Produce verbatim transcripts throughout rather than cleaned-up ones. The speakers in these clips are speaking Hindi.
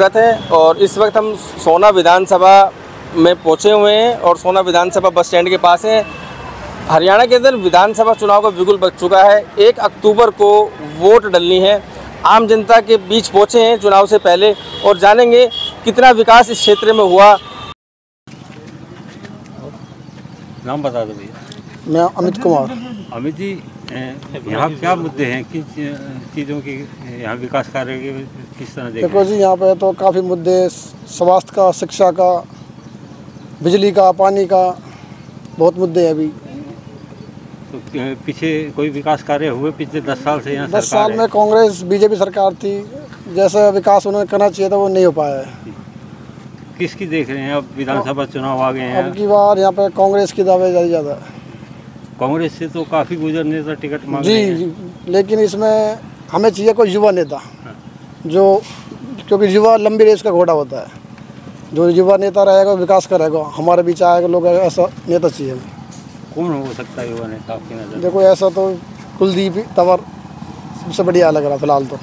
स्वागत है और इस वक्त हम सोहना विधानसभा में पहुंचे हुए हैं और सोहना विधानसभा बस स्टैंड के पास है। हरियाणा के अंदर विधानसभा चुनाव का बिगुल बज चुका है, एक अक्टूबर को वोट डलनी है। आम जनता के बीच पहुंचे हैं चुनाव से पहले और जानेंगे कितना विकास इस क्षेत्र में हुआ। नाम बता दो भैया। मैं अमित कुमार। अमित जी, यहाँ क्या मुद्दे हैं, किस चीज़ों की यहाँ विकास कार्य किस तरह देखें? देखो जी, यहाँ पे तो काफ़ी मुद्दे, स्वास्थ्य का, शिक्षा का, बिजली का, पानी का, बहुत मुद्दे हैं। अभी तो पीछे कोई विकास कार्य हुए पिछले दस साल से? यहाँ दस साल में कांग्रेस बीजेपी सरकार थी, जैसा विकास उन्होंने करना चाहिए था वो नहीं हो पाया है। किसकी देख रहे हैं अब? विधानसभा चुनाव आ गए हैं, अब की बार यहाँ पे कांग्रेस की दावे ज़्यादा। कांग्रेस से तो काफ़ी गुर्जर नेता टिकट मांग जी, जी लेकिन इसमें हमें चाहिए कोई युवा नेता जो, क्योंकि युवा लंबी रेस का घोड़ा होता है। जो युवा नेता रहेगा विकास करेगा, हमारे बीच आएगा लोग, ऐसा नेता चाहिए। कौन हो सकता है युवा नेता आपकी नज़र? देखो ऐसा तो कुलदीप तंवर सबसे बढ़िया लग रहा फिलहाल तो,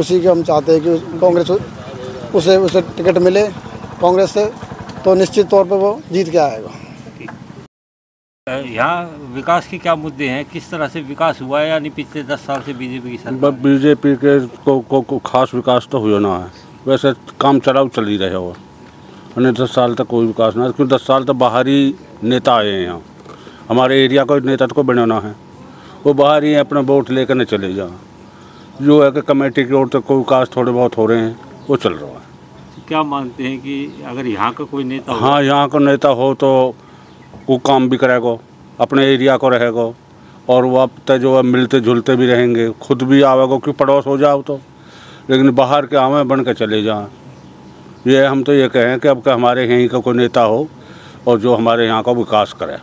उसी के हम चाहते हैं कि कांग्रेस उसे उसे टिकट मिले कांग्रेस से, तो निश्चित तौर पर वो जीत के आएगा। यहाँ विकास के क्या मुद्दे हैं, किस तरह से विकास हुआ है, यानी पिछले दस साल से बीजेपी की सरकार? बीजेपी के को, को, को खास विकास तो हुआ ना है, वैसे काम चलाओ चल ही रहे हो। उन्हें दस साल तक कोई विकास ना, क्योंकि दस साल तक बाहरी नेता आए हैं यहाँ। हमारे एरिया का नेता तो को बनाना है, वो बाहर ही अपना वोट लेकर न चले जाए। जो है कि कमेटी की ओर से कोई विकास थोड़े बहुत हो रहे हैं, वो चल रहा है। क्या मानते हैं कि अगर यहाँ का कोई नेता? हाँ, यहाँ का नेता हो तो वो काम भी करेगा, अपने एरिया को रहेगा और वह तो जो है मिलते जुलते भी रहेंगे, खुद भी आवेगा कि पड़ोस हो जाओ तो, लेकिन बाहर के आवें बन के चले जाएँ। ये हम तो ये कहें कि अब का हमारे यहीं का कोई नेता हो और जो हमारे यहाँ का विकास करे।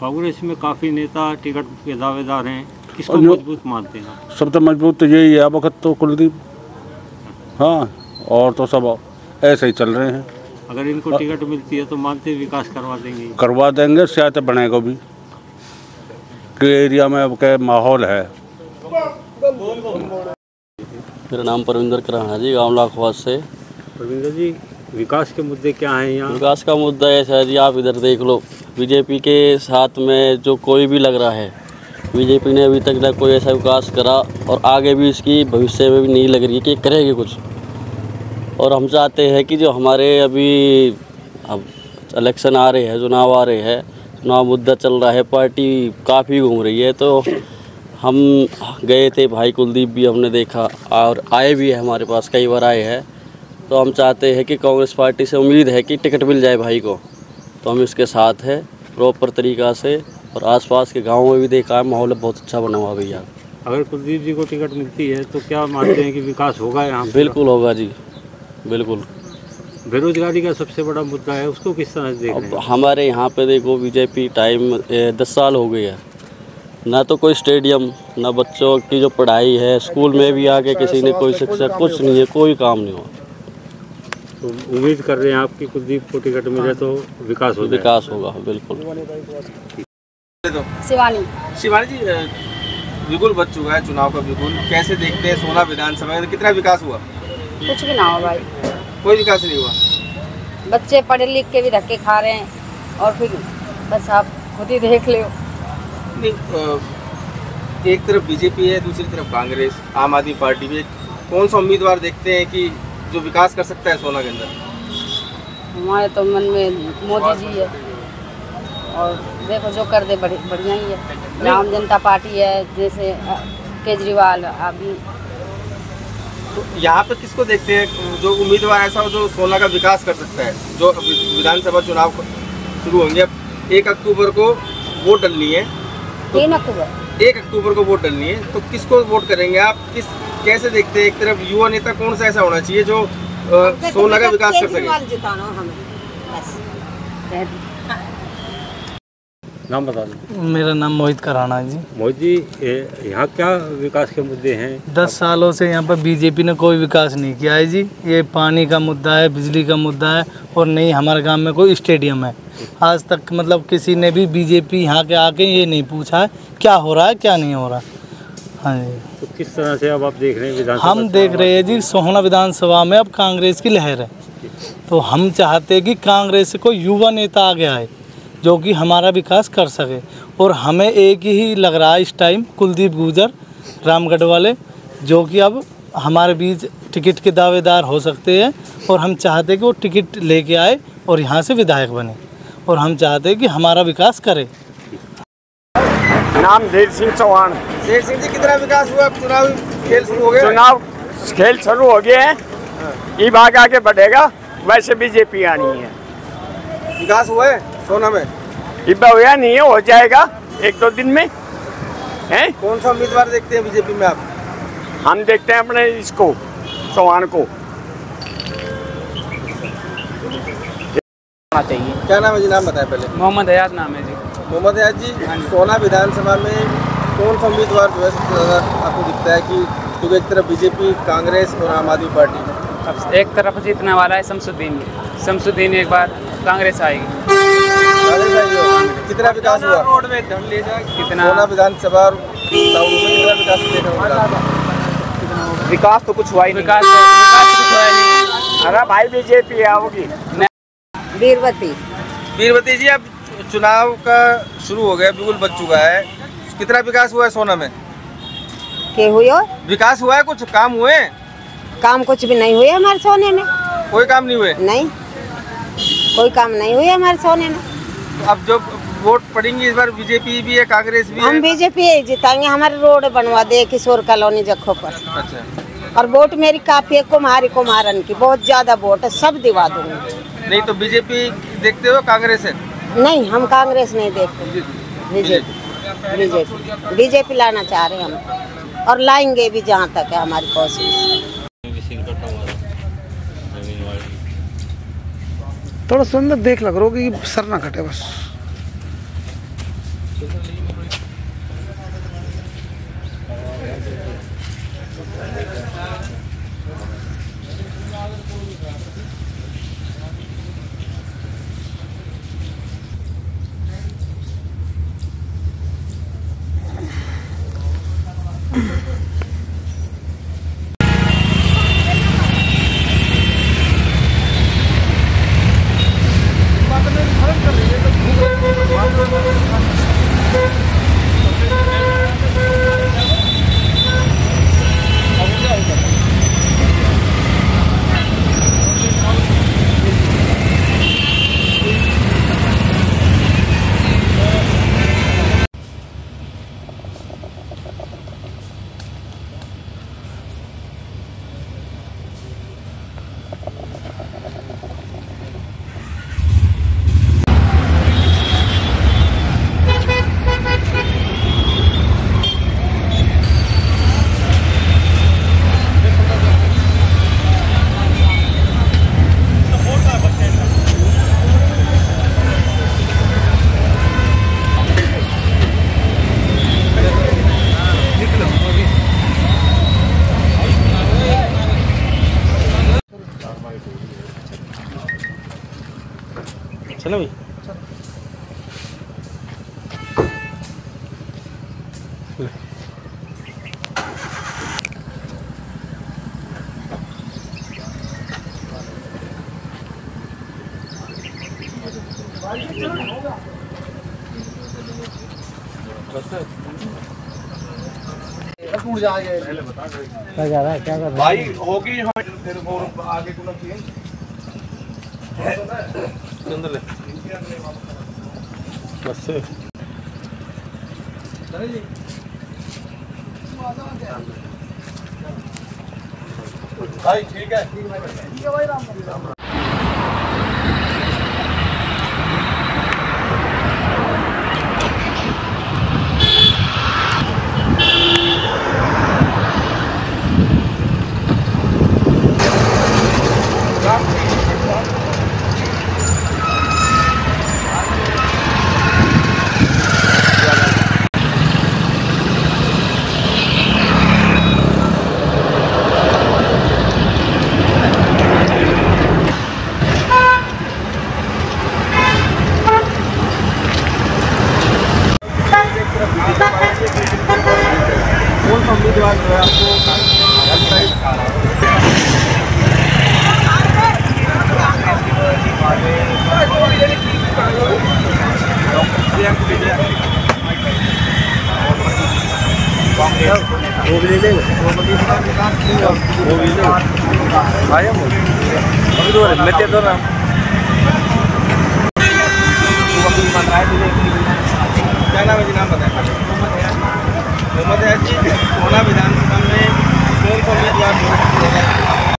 कांग्रेस में काफ़ी नेता टिकट के दावेदार हैं, किसको मजबूत मानते हैं? सब तो मजबूत तो यही है अब तो कुलदीप, हाँ, और तो सब ऐसे ही चल रहे हैं। अगर इनको टिकट मिलती है तो मानते विकास करवा देंगे? करवा देंगे, शायद बनेगा भी के एरिया में अब क्या माहौल है। मेरा नाम परविंदर कराना जी, गाँव लाखवास से। परविंदर जी, विकास के मुद्दे क्या हैं यहाँ? विकास का मुद्दा ऐसा है जी, आप इधर देख लो, बीजेपी के साथ में जो कोई भी लग रहा है, बीजेपी ने अभी तक ना कोई ऐसा विकास करा और आगे भी इसकी भविष्य में भी नहीं लग रही है कि करेगी कुछ। और हम चाहते हैं कि जो हमारे अभी अब इलेक्शन आ रहे हैं, चुनाव आ रहे हैं, चुनाव मुद्दा चल रहा है, पार्टी काफ़ी घूम रही है। तो हम गए थे, भाई कुलदीप भी हमने देखा और आए भी है हमारे पास, कई बार आए हैं। तो हम चाहते हैं कि कांग्रेस पार्टी से उम्मीद है कि टिकट मिल जाए भाई को, तो हम इसके साथ हैं प्रॉपर तरीक़ा से। और आसपास के गाँव में भी देखा है, माहौल बहुत अच्छा बना हुआ भैया। अगर कुलदीप जी को टिकट मिलती है तो क्या मानते हैं कि विकास होगा यहाँ? बिल्कुल होगा जी, बिल्कुल। बेरोजगारी का सबसे बड़ा मुद्दा है, उसको किस तरह से देख रहे हैं? हमारे यहाँ पे देखो बीजेपी टाइम दस साल हो गई है, ना तो कोई स्टेडियम, ना बच्चों की जो पढ़ाई है, स्कूल में भी आके किसी ने कोई शिक्षा, कुछ नहीं है, कोई काम नहीं हुआ। तो उम्मीद कर रहे हैं आपकी कुलदीप को टिकट मिले तो विकास हो, विकास होगा बिल्कुल। शिवानी शिवानी जी, बिल्कुल बच चुका है चुनाव का बिल्कुल, कैसे देखते हैं सोहना विधानसभा में कितना विकास हुआ? कुछ भी ना हो भाई, कोई विकास नहीं हुआ। बच्चे पढ़े लिख के भी धक्के खा रहे हैं और फिर बस आप खुद ही देख ले। एक तरफ बीजेपी है, दूसरी तरफ कांग्रेस, आम आदमी पार्टी भी। कौन सा उम्मीदवार देखते हैं कि जो विकास कर सकता है सोहना के अंदर? हमारे तो मन में मोदी जी है और देखो जो कर दे बढ़िया ही है। आम जनता पार्टी है, जैसे केजरीवाल अभी। तो यहाँ पे किसको देखते हैं जो उम्मीदवार ऐसा हो जो सोहना का विकास कर सकता है? जो विधानसभा चुनाव शुरू होंगे अब, एक अक्टूबर को वोट डलनी है तो तीन अक्टूबर एक अक्टूबर को वोट डलनी है, तो किसको वोट करेंगे आप? किस कैसे देखते हैं? एक तरफ युवा नेता कौन सा ऐसा होना चाहिए जो सोहना का विकास कर सके? नाम बता दो। मेरा नाम मोहित कराना जी। मोहित जी, यहाँ क्या विकास के मुद्दे हैं? दस सालों से यहाँ पर बीजेपी ने कोई विकास नहीं किया है जी। ये पानी का मुद्दा है, बिजली का मुद्दा है, और नहीं हमारे गांव में कोई स्टेडियम है। आज तक मतलब किसी ने भी बीजेपी यहाँ के आके ये नहीं पूछा है क्या हो रहा है क्या नहीं हो रहा। हाँ तो किस तरह से अब आप देख रहे हैं विधानसभा? हम देख रहे हैं जी सोहना विधानसभा में अब कांग्रेस की लहर है, तो हम चाहते हैं कि कांग्रेस को युवा नेता आगे आए जो कि हमारा विकास कर सके। और हमें एक ही लग रहा है इस टाइम, कुलदीप गुर्जर रामगढ़ वाले, जो कि अब हमारे बीच टिकट के दावेदार हो सकते हैं और हम चाहते हैं कि वो टिकट लेके आए और यहाँ से विधायक बने और हम चाहते हैं कि हमारा विकास करे। नाम देव सिंह चौहान। देव सिंह जी, कितना विकास हुआ? चुनाव खेल शुरू हो गए? चुनाव खेल शुरू हो गए हैं, ये भाग आगे बढ़ेगा। वैसे बीजेपी आनी है, विकास हुआ है सोना में? इब्बा हुआ नहीं है, हो जाएगा एक दो दिन में। हैं कौन सा उम्मीदवार देखते हैं बीजेपी में आप? हम देखते हैं अपने इसको चौहान को। चाहिए क्या नाम है जी? नाम बताए पहले। मोहम्मद अयाज नाम है जी। मोहम्मद अयाज जी, सोहना विधानसभा में कौन सा उम्मीदवार जो है आपको दिखता है कि, क्योंकि एक तरफ बीजेपी, कांग्रेस और आम आदमी पार्टी, अब एक तरफ जीतने वाला है शमसुद्दीन। शमसुद्दीन एक बार, कांग्रेस आएगी। कितना विकास हुआ रोड में? कितना विधानसभा विकास? तो कुछ हुआ ही नहीं। अरे भाई बीजेपी आओगी। बीरवती। बीरवती जी, अब चुनाव का शुरू हो गया, बिल्कुल बच चुका है, कितना विकास हुआ है सोना में? क्या हुआ? विकास हुआ है, कुछ काम हुए? काम कुछ भी नहीं हुए हमारे सोने में। कोई काम नहीं हुए? नहीं, कोई काम नहीं हुए हमारे सोने में। अब जो वोट पड़ेंगी इस बार, बीजेपी भी है कांग्रेस भी है? हम बीजेपी जिताएंगे। हमारे रोड बनवा दे किशोर कॉलोनी जखो पर। अच्छा। और वोट मेरी काफी है कुम्हारी कुम्हारन की, बहुत ज्यादा वोट है, सब दिवा दूंगी। नहीं तो बीजेपी देखते हो कांग्रेस है? नहीं, हम कांग्रेस नहीं देखते, बीजेपी बीजेपी बीजेपी लाना चाह रहे हैं हम और लाएंगे भी जहां तक है हमारी कोशिश। थोड़ा सुंदर देख लग रहा हो कि सर ना कटे बस। चलो भाई, क्या जा रहा है, क्या कर भाई? होगी आगे को चाहिए अंदर ले बस से। चले जी, भाई ठीक है, ठीक है भाई, राम। कांग्रेस।